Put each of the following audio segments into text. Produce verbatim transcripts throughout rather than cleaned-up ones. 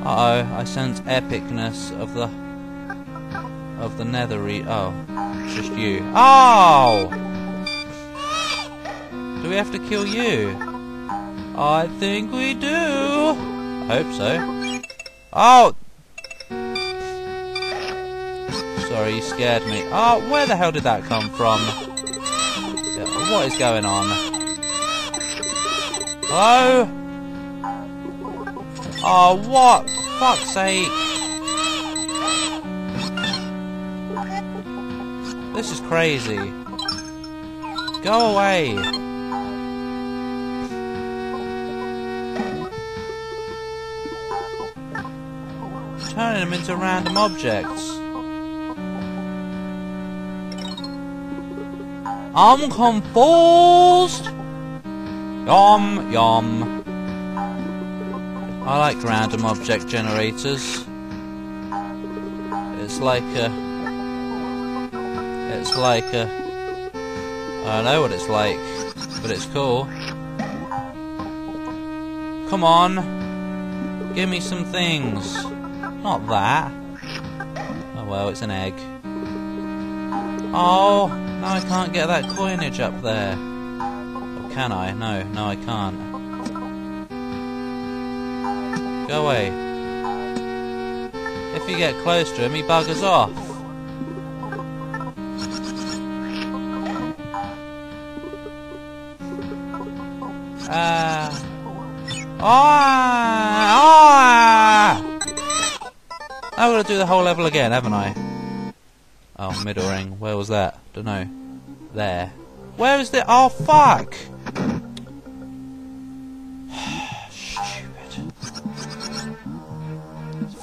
Uh oh, I sense epicness of the of the nethery. Oh, it's just you. Oh! Do we have to kill you? I think we do. I hope so. Oh! Sorry, you scared me. Oh, where the hell did that come from? What is going on? Hello? Oh, what? Fuck's sake. This is crazy. Go away. Turning them into random objects. I'm confused. Yum, yum. I like random object generators. It's like a... It's like a... I don't know what it's like, but it's cool. Come on! Give me some things! Not that! Oh well, it's an egg. Oh! Now I can't get that coinage up there. Or can I? No, no I can't. Go away. If you get close to him, he buggers off. Ah! Uh, ah! Oh, oh. I've got to do the whole level again, haven't I? Oh, middle ring. Where was that? Don't know. There. Where is the? Oh fuck!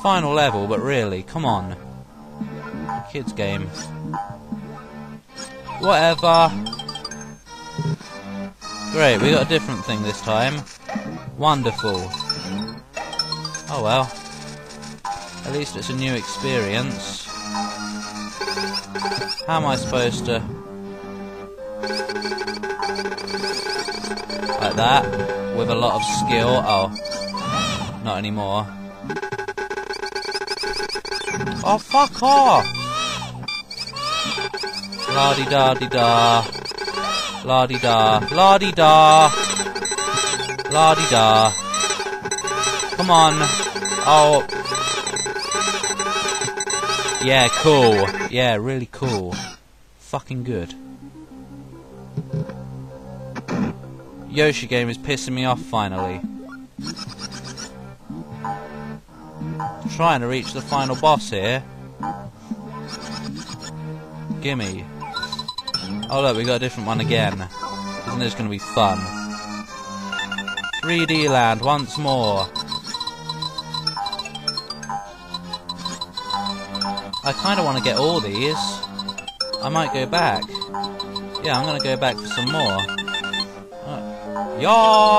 Final level, but really, come on. Kids game. Whatever. Great, we got a different thing this time. Wonderful. Oh well. At least it's a new experience. How am I supposed to... Like that. With a lot of skill. Oh. Not anymore. Oh, fuck off! La-di-da-di-da. La-di-da. La-di-da. La-di-da. Come on. Oh. Yeah, cool. Yeah, really cool. Fucking good. Yoshi game is pissing me off, finally. Trying to reach the final boss here. Gimme. Oh look, we got a different one again. Isn't this gonna be fun? three D land once more. I kinda wanna get all these. I might go back. Yeah, I'm gonna go back for some more. Oh.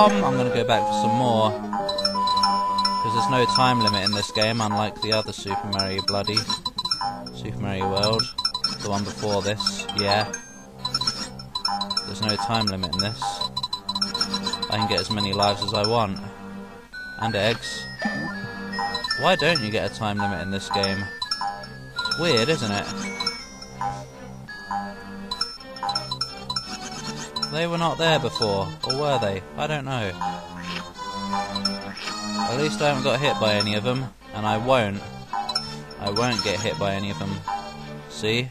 Yum! I'm gonna go back for some more. There's no time limit in this game, unlike the other Super Mario bloody... Super Mario World. The one before this, yeah. There's no time limit in this. I can get as many lives as I want. And eggs. Why don't you get a time limit in this game? It's weird, isn't it? They were not there before, or were they? I don't know. At least I haven't got hit by any of them, and I won't. I won't get hit by any of them. See?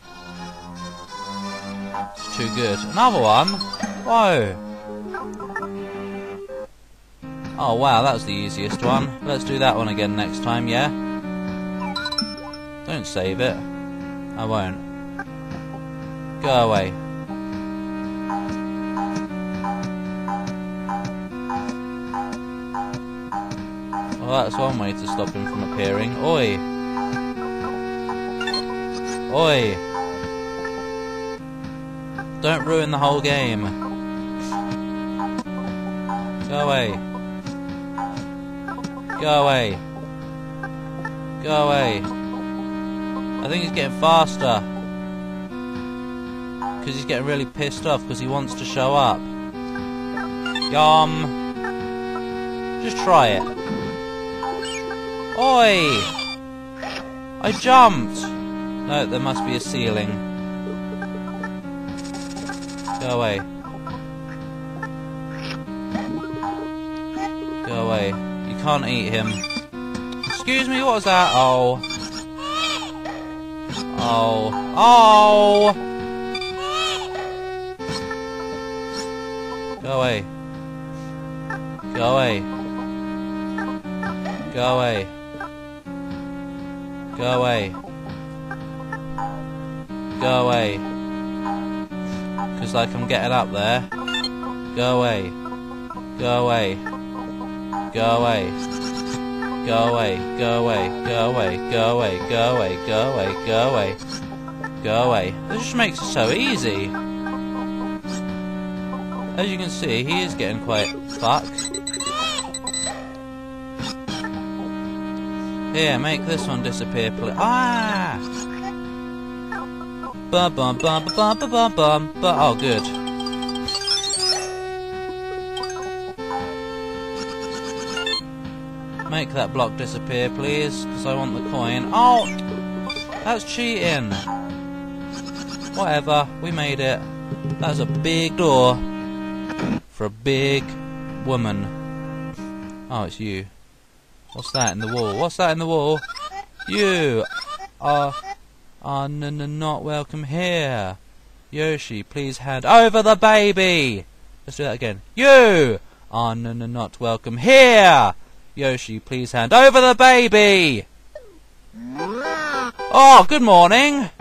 It's too good. Another one? Whoa! Oh wow, that was the easiest one. Let's do that one again next time, yeah? Don't save it. I won't. Go away. Well, that's one way to stop him from appearing. Oi! Oi! Don't ruin the whole game! Go away! Go away! Go away! I think he's getting faster! Because he's getting really pissed off because he wants to show up. Yum! Just try it. Oi! I jumped! No, there must be a ceiling. Go away. Go away. You can't eat him. Excuse me, what was that? Oh. Oh. Oh! Go away. Go away. Go away. Go away. Go away. Because, like, I'm getting up there. Go away. Go away. Go away. Go away. Go away. Go away. Go away. Go away. Go away. Go away. Go away. This just makes it so easy. As you can see, he is getting quite fucked. Here, make this one disappear, please. Ah! Bum bum bum bum bum bum bum. But oh, good. Make that block disappear, please, because I want the coin. Oh, that's cheating. Whatever, we made it. That's a big door for a big woman. Oh, it's you. What's that in the wall? What's that in the wall? You are, are n n not welcome here. Yoshi, please hand over the baby. Let's do that again. You are n n not welcome here. Yoshi, please hand over the baby. Oh, good morning.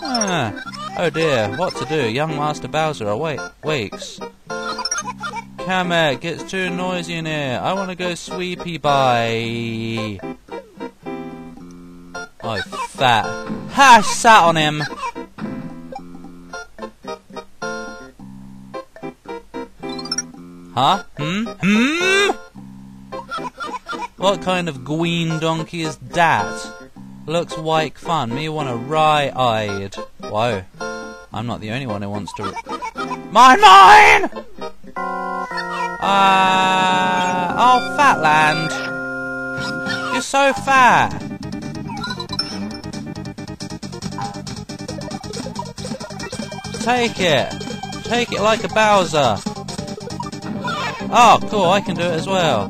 Ah. Oh dear, what to do? Young Master Bowser awake wakes. Kamek, it's too noisy in here. I want to go sweepy by. Oh, fat. Ha! I sat on him. Huh? Hmm? Hmm? What kind of gween donkey is that? Looks like fun. Me want a wry-eyed. Whoa. I'm not the only one who wants to... Mine, mine! Uh, oh, Fatland! You're so fat! Take it! Take it like a Bowser! Oh, cool, I can do it as well.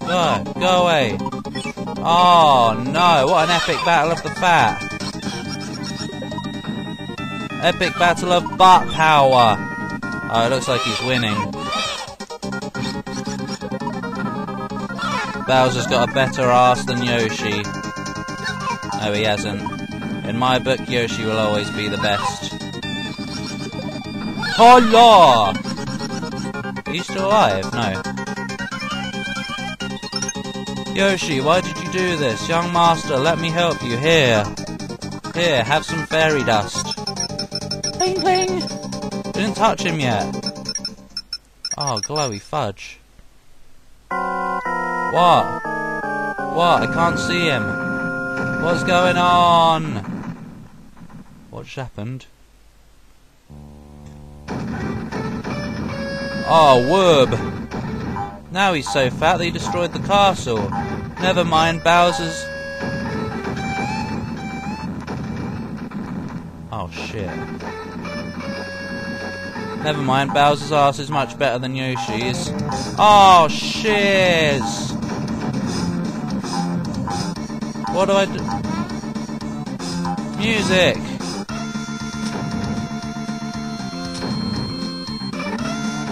Go, go away. Oh, no, what an epic battle of the fat! Epic battle of butt power! Oh, it looks like he's winning. Bowser's got a better ass than Yoshi. No, he hasn't. In my book, Yoshi will always be the best. Hola! Are you still alive? No. Yoshi, why did you do this? Young master, let me help you. Here. Here, have some fairy dust. Bling bling! Didn't touch him yet. Oh, glowy fudge. What? What? I can't see him. What's going on? What's happened? Oh, whoop. Now he's so fat that he destroyed the castle. Never mind, Bowser's... Oh, shit. Never mind, Bowser's ass is much better than Yoshi's. Oh, shit! What do I do? Music!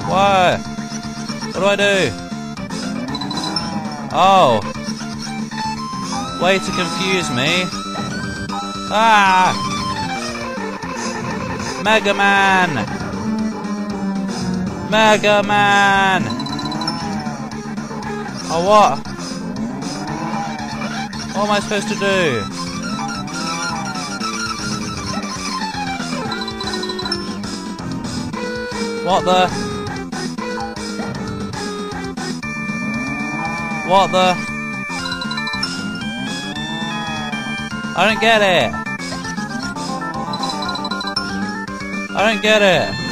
Whoa! What do I do? Oh! Way to confuse me. Ah! Mega Man! Mega Man! Oh, what? What am I supposed to do? What the? What the? I don't get it! I don't get it!